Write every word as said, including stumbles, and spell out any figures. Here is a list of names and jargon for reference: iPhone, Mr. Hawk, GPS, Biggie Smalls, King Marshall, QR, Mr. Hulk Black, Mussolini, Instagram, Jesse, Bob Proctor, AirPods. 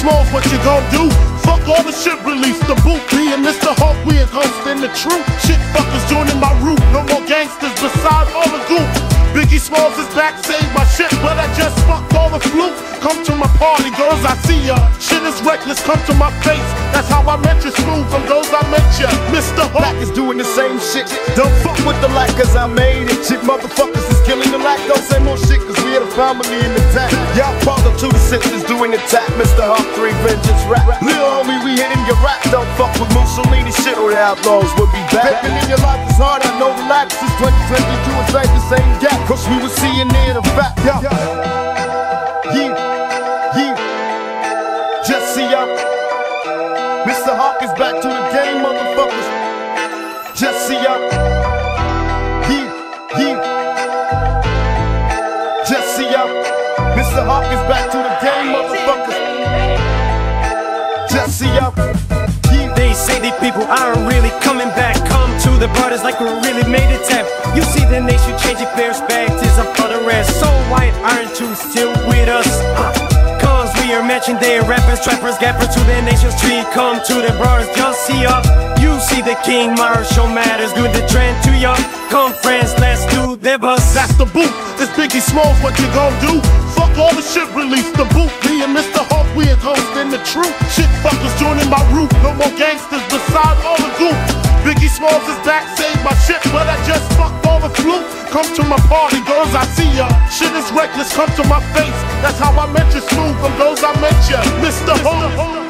Smalls, what you gon' do? Fuck all the shit release, the boot. Me and Mister Hulk, we a ghost in the truth. Shit fuckers joining my route, no more gangsters beside all the goop. Biggie Smalls is back, saved my shit, but I just fucked all the flukes. Come to my party, girls, I see ya. Shit is reckless, come to my face. That's how I met you, smooth from those I met ya. Mister Hulk Black is doing the same shit. Don't fuck with the lack, cause I made it. Shit motherfuckers is killing the lack, don't say more shit, cause we had a family in the tank. Y'all part of two to six is doing the tap. Mister Hulk three vengeance rap. Lil' homie, we hitting your rap. Don't fuck with Mussolini shit or the outlaws will be back. Living in your life is hard, I know, relax. It's twenty twenty-two and say the same gap, cause we were seeing near the back. Yeah, yeah, yeah. Jesse up. Mister Hawk is back to the game, motherfuckers. Jesse up. Yeah, yeah. Jesse up. Mister Hawk is back to the game, motherfuckers. Jesse up. Yeah. They say these people aren't really coming back. Come to the brothers like we really made it tap. You see the nation changing perspectives. I'm for the rest. So white, aren't you still with us? Uh, Cause we are matching their rappers, trappers, gappers to the nation's tree. Come to the brothers, just see up. You see the King Marshall matters. Good the trend to y'all. Come friends, let's do the bus. That's the boot. It's Biggie Smalls, what you gon' do? Fuck all the shit, release the boot. Me and Mister Hulk, we a ghost in the truth. Shit fuckers joining my root. No more gangsters beside all the goop. Biggie Smalls is back, saved my shit, but I just fucked all the fluke. Come to my party, girls, I see ya. Shit is reckless, come to my face. That's how I met you, smooth from those I met ya. Mister Hulk.